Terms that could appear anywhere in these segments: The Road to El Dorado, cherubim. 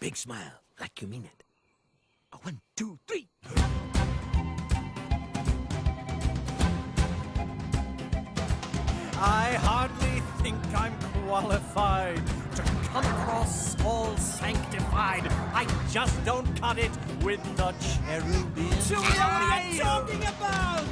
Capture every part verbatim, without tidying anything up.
Big smile, like you mean it. One, two, three. I hardly think I'm qualified to come across all sanctified. I just don't cut it with the cherubim. So what are you talking about?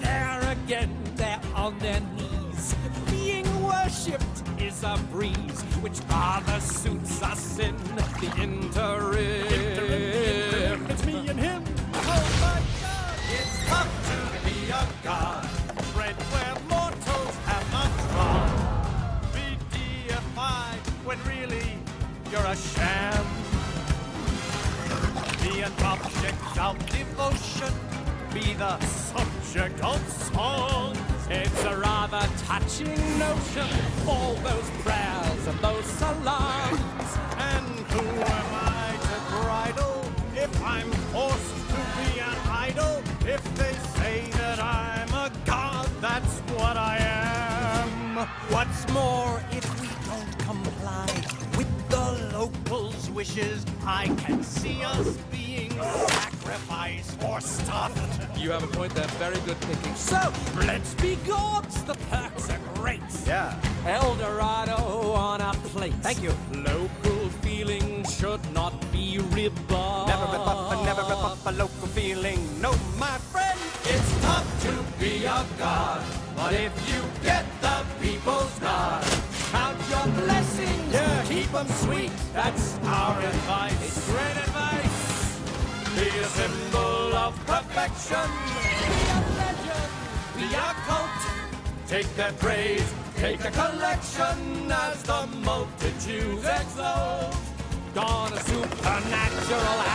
There again, they're on their knees. Being worshipped is a breeze, which rather suits us in the interim. interim, interim. It's me and him. Oh my God! It's tough to be a god. Bread where mortals have not trod. Be deified when really you're a sham. Be an object of devotion. Be the subject of song. It's a rather touching notion, all those prayers and those salams. And who am I to bridle if I'm forced to be an idol? If they say that I'm a god, that's what I am. What's more, if we don't comply with the locals' wishes, I can see us being sacrificed or stuffed. You have a point there, very good thinking. So, let's be gods, the perks are great. Yeah. El Dorado on a plate. Thank you. Local feeling should not be ribbed. Never rip up a, never rip up a local feeling. No, my friend, it's tough to be a god. But if you get the people's nod, count your blessings, yeah. Keep them sweet. That's our advice. It's great advice. Be a symbol of perfection. Be a legend. Be a cult. Take their praise. Take a collection as the multitudes exult. Don a supernatural.